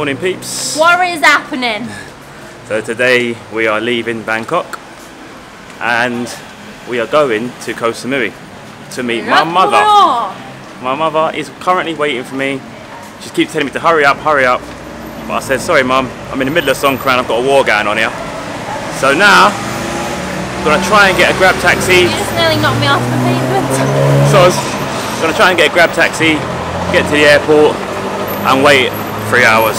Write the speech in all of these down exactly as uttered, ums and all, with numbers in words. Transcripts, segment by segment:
Morning peeps. What is happening? So today we are leaving Bangkok and we are going to Koh Samui to meet my mother. My mother is currently waiting for me. She keeps telling me to hurry up, hurry up. But I said, sorry mum, I'm in the middle of Songkran, I've got a war going on here. So now, I'm going to try and get a grab taxi. You just nearly knocked me off the pavement. So I'm going to try and get a grab taxi, get to the airport and wait three hours.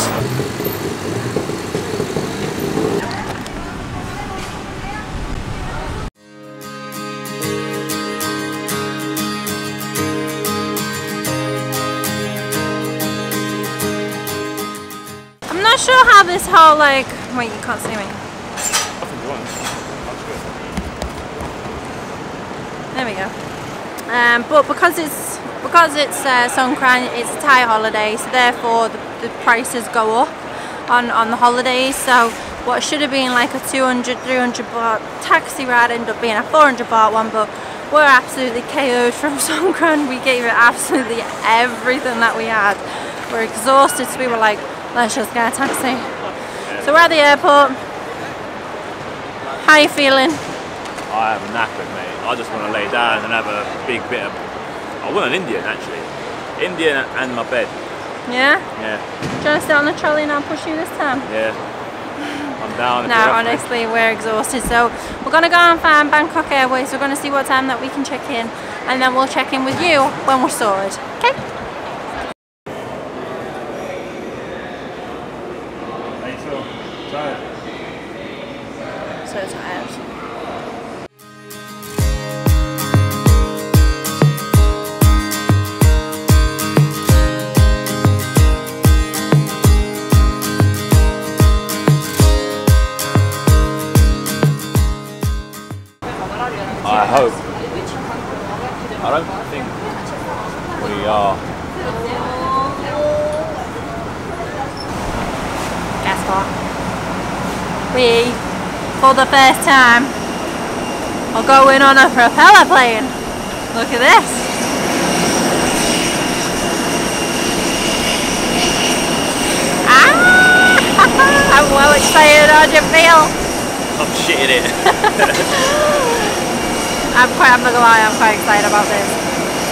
I'm not sure how this whole like... Wait, you can't see me. There we go. Um, but because it's because it's uh, Songkran, it's a Thai holiday, so therefore the the prices go up on, on the holidays, so what should have been like a two hundred, three hundred baht taxi ride ended up being a four hundred baht one, but we're absolutely K O'd from Songkran. We gave it absolutely everything that we had. We're exhausted, so we were like, let's just get a taxi. So we're at the airport. How are you feeling? I have a knackered, mate. I just want to lay down and have a big bit of... I want an Indian, actually. Indian and my bed. Yeah? Yeah. Do you want to sit on the trolley and I'll push you this time? Yeah. I'm down. No, honestly, we're exhausted. So we're going to go and find Bangkok Airways. We're going to see what time that we can check in. And then we'll check in with you when we're sorted. Okay? So tired. I hope. I don't think we are. Guess what? We, for the first time, are going on a propeller plane. Look at this. Ah! I'm well excited. How do you feel? I'm shitting it. I'm quite, I'm not gonna lie, I'm quite excited about this.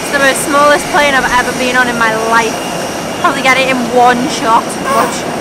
It's the most smallest plane I've ever been on in my life. Probably get it in one shot. Watch.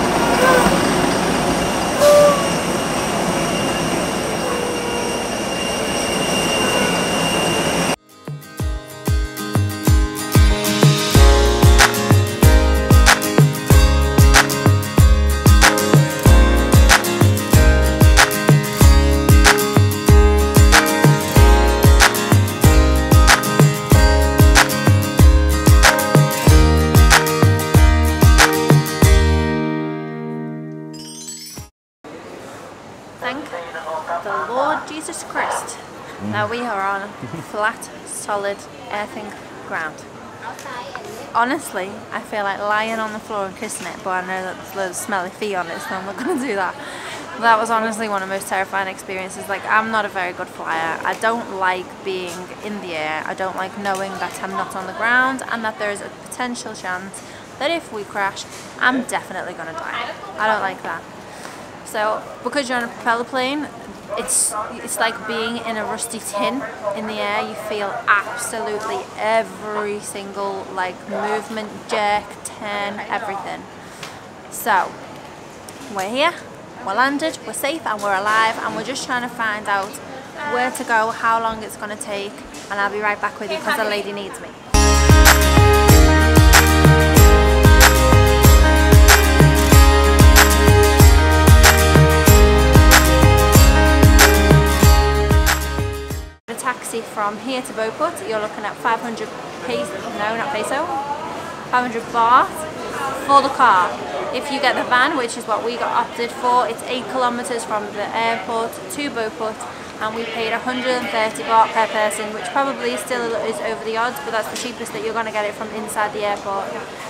We are on flat, solid, earthen ground. Honestly, I feel like lying on the floor and kissing it, but I know that there's loads of smelly feet on it, so I'm not going to do that. That was honestly one of the most terrifying experiences. Like, I'm not a very good flyer. I don't like being in the air. I don't like knowing that I'm not on the ground and that there is a potential chance that if we crash, I'm definitely going to die. I don't like that. So, because you're on a propeller plane, It's, it's like being in a rusty tin in the air. You feel absolutely every single like movement, jerk, turn, everything. So we're here, we're landed, we're safe and we're alive, and we're just trying to find out where to go, how long it's going to take, and I'll be right back with you because the lady needs me. From here to Bophut, you're looking at five hundred peso, no not peso, five hundred baht for the car. If you get the van, which is what we got opted for, it's eight kilometres from the airport to Bophut, and we paid one hundred thirty baht per person, which probably still is over the odds, but that's the cheapest that you're going to get it from inside the airport.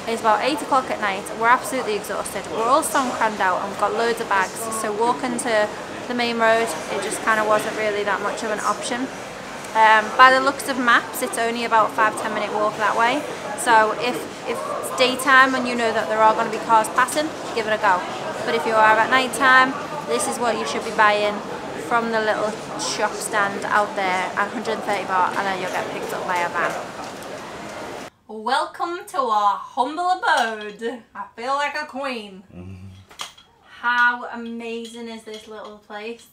It's about eight o'clock at night, we're absolutely exhausted, we're all Songkran'd out and we've got loads of bags, so walking to the main road, it just kind of wasn't really that much of an option. Um, by the looks of maps, it's only about five to ten minute walk that way. So if, if it's daytime and you know that there are going to be cars passing, give it a go. But if you are at night time, this is what you should be buying from the little shop stand out there at one hundred thirty baht, and then you'll get picked up by a van. Welcome to our humble abode. I feel like a queen. Mm-hmm. How amazing is this little place?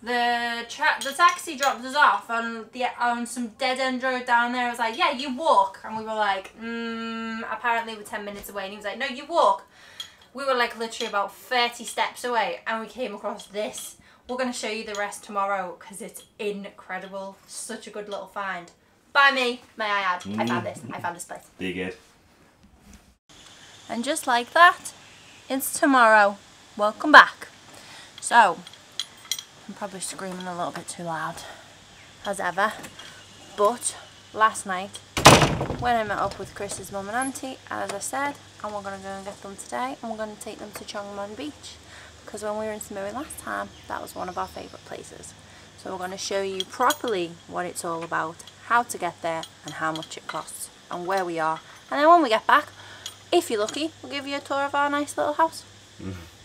The tra the taxi dropped us off on the on some dead end road down there. I was like, yeah, you walk, and we were like, mm, apparently we're ten minutes away, and he was like, no, you walk. We were like literally about thirty steps away, and we came across this. We're gonna show you the rest tomorrow because it's incredible. Such a good little find. By me, may I add? Mm. I found this. I found this place. Be good. And just like that, it's tomorrow. Welcome back. So. I'm probably screaming a little bit too loud, as ever, but last night when I met up with Chris's mum and auntie, as I said, and we're going to go and get them today, and we're going to take them to Choeng Mon Beach, because when we were in Samui last time, that was one of our favourite places. So we're going to show you properly what it's all about, how to get there, and how much it costs, and where we are, and then when we get back, if you're lucky, we'll give you a tour of our nice little house. Mm-hmm.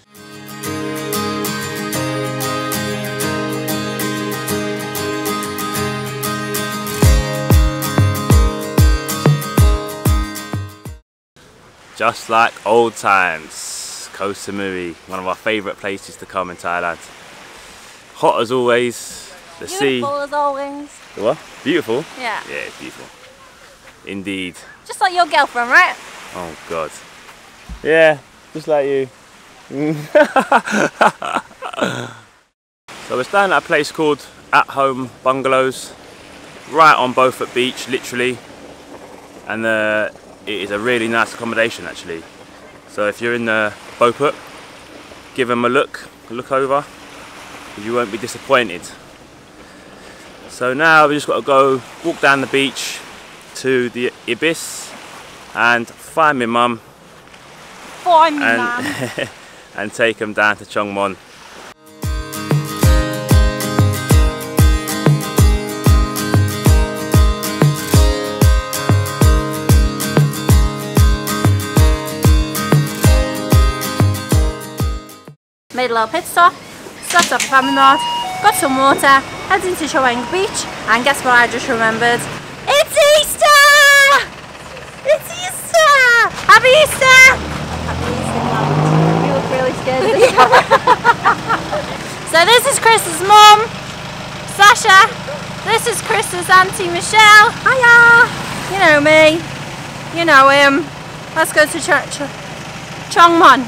Just like old times, Koh Samui, one of our favourite places to come in Thailand. Hot as always, the beautiful sea. Beautiful as always. The what? Beautiful? Yeah. Yeah, it's beautiful. Indeed. Just like your girlfriend, right? Oh God. Yeah, just like you. So we're staying at a place called At Home Bungalows, right on Bophut Beach, literally. And the uh, it is a really nice accommodation actually. So if you're in the Bophut, give them a look, look over. You won't be disappointed. So now we just got to go walk down the beach to the Ibis and find my mum. Find me mum. And, and take them down to Choeng Mon. Made a little pit stop, stopped off Family Mart, got some water, heading to Choeng Beach, and guess what I just remembered? It's Easter! It's Easter! Happy Easter! Happy Easter! You look really scared this time. So this is Chris's mum, Sasha. This is Chris's auntie Michelle. Hiya! You know me. You know him. Let's go to Cho Cho Choeng Mon.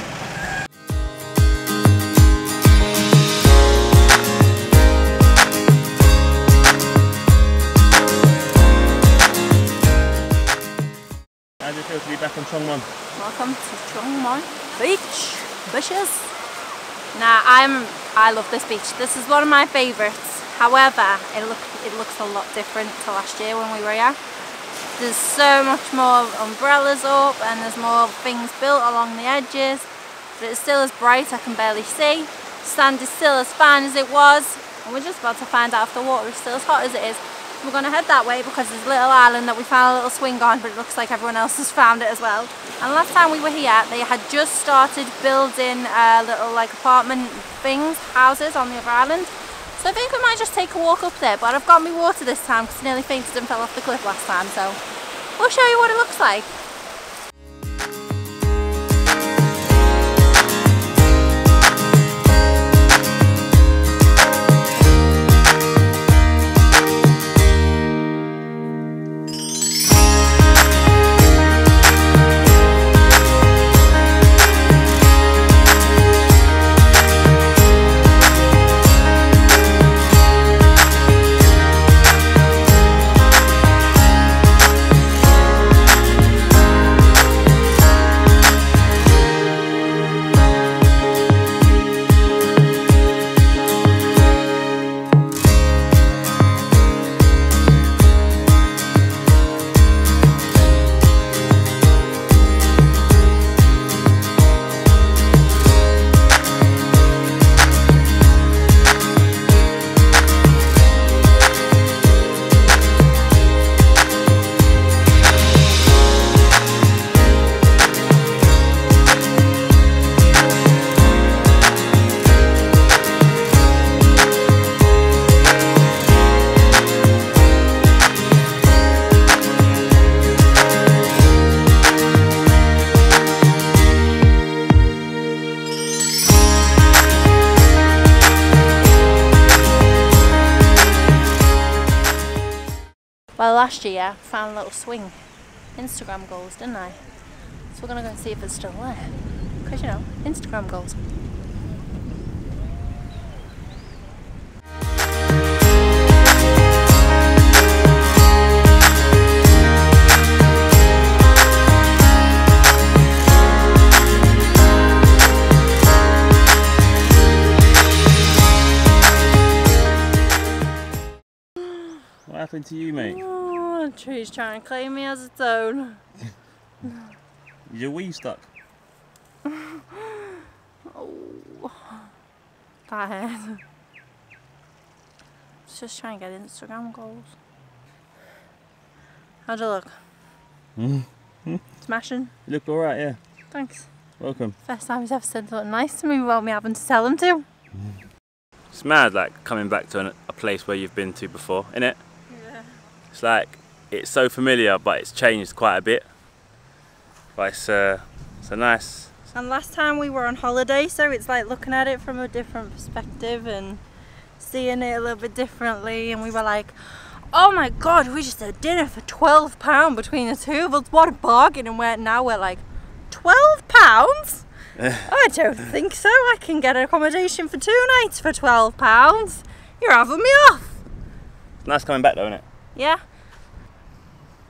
To be back on Choeng Mon. Welcome to Choeng Mon Beach. Bushes. Now I'm. I love this beach. This is one of my favourites. However, it looks it looks a lot different to last year when we were here. There's so much more umbrellas up, and there's more things built along the edges. But it's still as bright. I can barely see. Sand is still as fine as it was, and we're just about to find out if the water is still as hot as it is. We're going to head that way because there's a little island that we found a little swing on, but it looks like everyone else has found it as well. And last time we were here, they had just started building uh, little like apartment things, houses on the other island. So I think we might just take a walk up there, but I've got me water this time because I nearly fainted and fell off the cliff last time. So we'll show you what it looks like. uh, last year I found a little swing Instagram goals, didn't I? So we're gonna go and see if it's still there, because you know, Instagram goals. What happened to you, mate? Oh, the tree's trying to claim me as its own. Is your wee stuck? Oh, that head. Just trying to get Instagram goals. How'd you look? Smashing? You look alright, yeah. Thanks. Welcome. First time he's ever said something nice to me without me having to tell him to. It's mad, like, coming back to an, a place where you've been to before, innit? Yeah. It's like, it's so familiar, but it's changed quite a bit. But it's, uh, it's a nice... And last time we were on holiday, so it's like looking at it from a different perspective and seeing it a little bit differently, and we were like, oh my god, we just had dinner for twelve pounds between the two of us, what a bargain. And we're, now we're like, twelve pounds? I don't think so, I can get accommodation for two nights for twelve pounds. You're having me off. It's nice coming back though, isn't it? Yeah.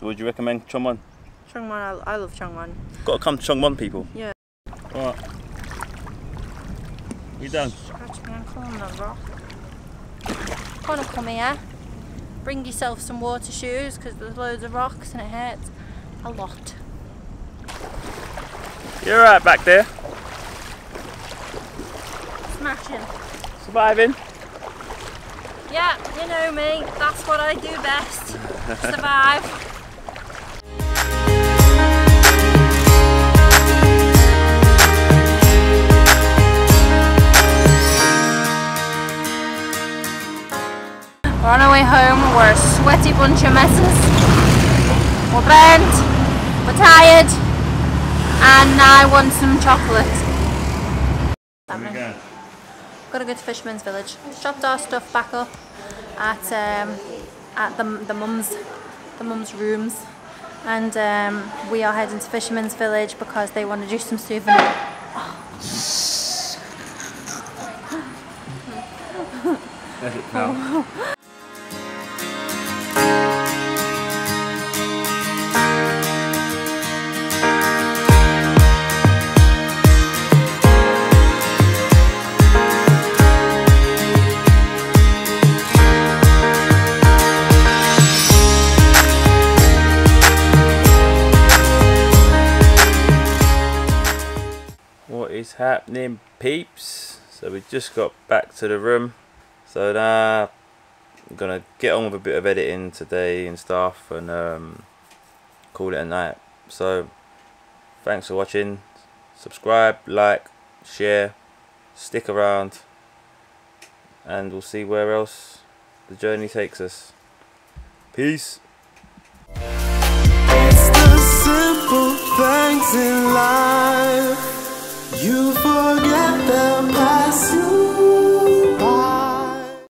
Would you recommend Choeng Mon? Choeng Mon, I, I love Choeng Mon. Got to come to Choeng Mon, people. Yeah. Alright. You done? Scratch my ankle on the rock. Gonna come here. Bring yourself some water shoes because there's loads of rocks and it hurts a lot. You're right back there. Smashing. Surviving? Yeah, you know me. That's what I do best. Survive. We're on our way home, we're a sweaty bunch of messes, we're burnt, we're tired, and I want some chocolate. We've got to go to Fisherman's Village. Shopped our stuff back up at um, at the, the mum's the mum's rooms, and um, we are heading to Fisherman's Village because they want to do some souvenir. Oh. Now. What is happening, peeps? So we just got back to the room. So now I'm gonna get on with a bit of editing today and stuff, and um, call it a night. So thanks for watching. Subscribe, like, share, stick around, and we'll see where else the journey takes us. Peace. It's the simple things in life. You forget the past.